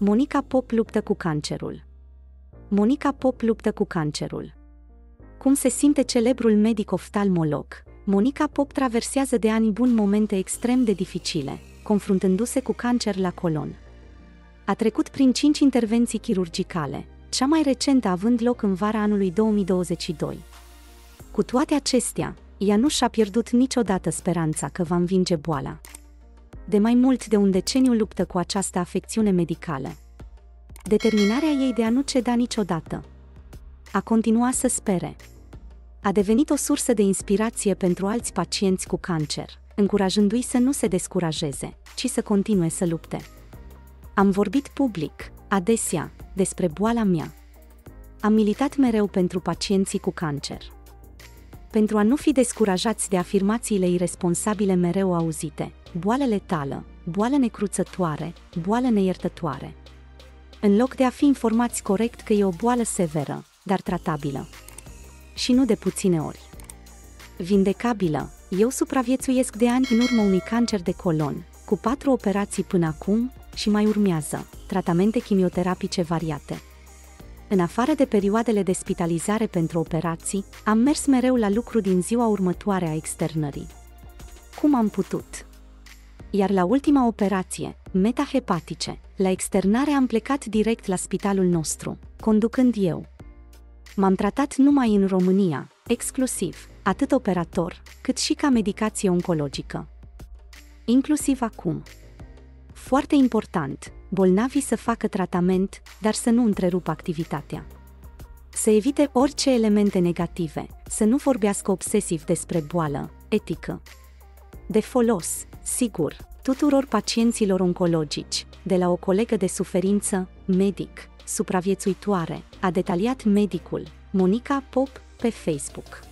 Monica Pop luptă cu cancerul. Monica Pop luptă cu cancerul. Cum se simte celebrul medic-oftalmolog? Monica Pop traversează de ani buni momente extrem de dificile, confruntându-se cu cancer la colon. A trecut prin 5 intervenții chirurgicale, cea mai recentă având loc în vara anului 2022. Cu toate acestea, ea nu și-a pierdut niciodată speranța că va învinge boala. De mai mult de un deceniu luptă cu această afecțiune medicală. Determinarea ei de a nu ceda niciodată, a continua să spere, a devenit o sursă de inspirație pentru alți pacienți cu cancer, încurajându-i să nu se descurajeze, ci să continue să lupte. Am vorbit public, adesea, despre boala mea. Am militat mereu pentru pacienții cu cancer. Pentru a nu fi descurajați de afirmațiile irresponsabile mereu auzite, boală letală, boală necruțătoare, boală neiertătoare. În loc de a fi informați corect că e o boală severă, dar tratabilă. Și nu de puține ori. Vindecabilă, eu supraviețuiesc de ani în urmă unui cancer de colon, cu 4 operații până acum și mai urmează, tratamente chimioterapice variate. În afară de perioadele de spitalizare pentru operații, am mers mereu la lucru din ziua următoare a externării. Cum am putut? Iar la ultima operație, metahepatice, la externare am plecat direct la spitalul nostru, conducând eu. M-am tratat numai în România, exclusiv, atât operator, cât și ca medicație oncologică. Inclusiv acum. Foarte important, bolnavii să facă tratament, dar să nu întrerupă activitatea. Să evite orice elemente negative, să nu vorbească obsesiv despre boală, etică. De folos, sigur, tuturor pacienților oncologici, de la o colegă de suferință, medic, supraviețuitoare, a detaliat medicul, Monica Pop, pe Facebook.